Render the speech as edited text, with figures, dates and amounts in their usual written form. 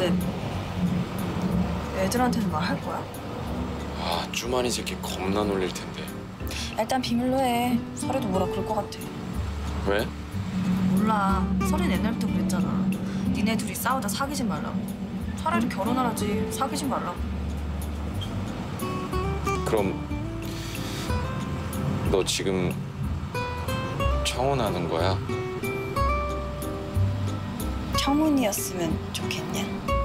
근데 애들한테는 말할 거야? 아, 쭈만이 새끼 겁나 놀릴 텐데. 일단 비밀로 해. 설에도 뭐라 그럴 것 같아. 왜? 몰라. 설엔 옛날부터 그랬잖아. 니네 둘이 싸우다 사귀지 말라고. 차라리 결혼하라지. 사귀지 말라고. 그럼 너 지금 청혼하는 거야? 청혼이었으면 좋겠냐?